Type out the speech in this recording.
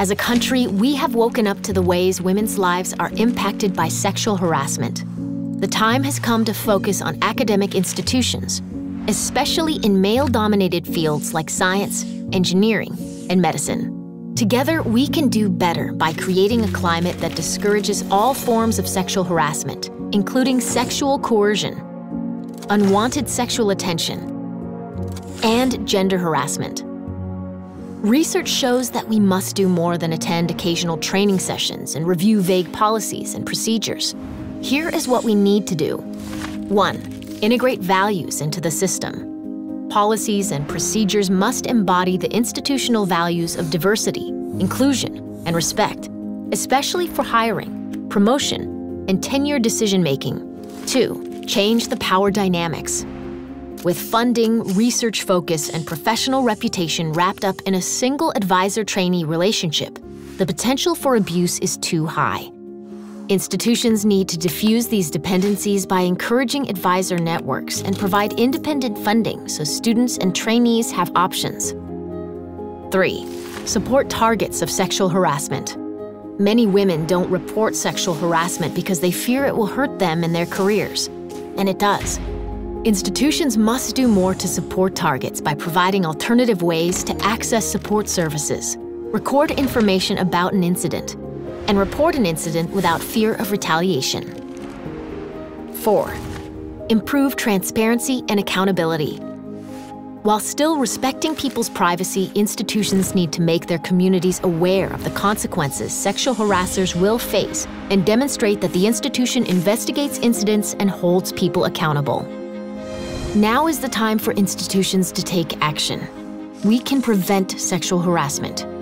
As a country, we have woken up to the ways women's lives are impacted by sexual harassment. The time has come to focus on academic institutions, especially in male-dominated fields like science, engineering, and medicine. Together, we can do better by creating a climate that discourages all forms of sexual harassment, including sexual coercion, unwanted sexual attention, and gender harassment. Research shows that we must do more than attend occasional training sessions and review vague policies and procedures. Here is what we need to do. 1. Integrate values into the system. Policies and procedures must embody the institutional values of diversity, inclusion, and respect, especially for hiring, promotion, and tenure decision-making. 2. Change the power dynamics. With funding, research focus, and professional reputation wrapped up in a single advisor-trainee relationship, the potential for abuse is too high. Institutions need to diffuse these dependencies by encouraging advisor networks and provide independent funding so students and trainees have options. 3. Support targets of sexual harassment. Many women don't report sexual harassment because they fear it will hurt them in their careers, and it does. Institutions must do more to support targets by providing alternative ways to access support services, record information about an incident, and report an incident without fear of retaliation. 4. Improve transparency and accountability. While still respecting people's privacy, institutions need to make their communities aware of the consequences sexual harassers will face and demonstrate that the institution investigates incidents and holds people accountable. Now is the time for institutions to take action. We can prevent sexual harassment.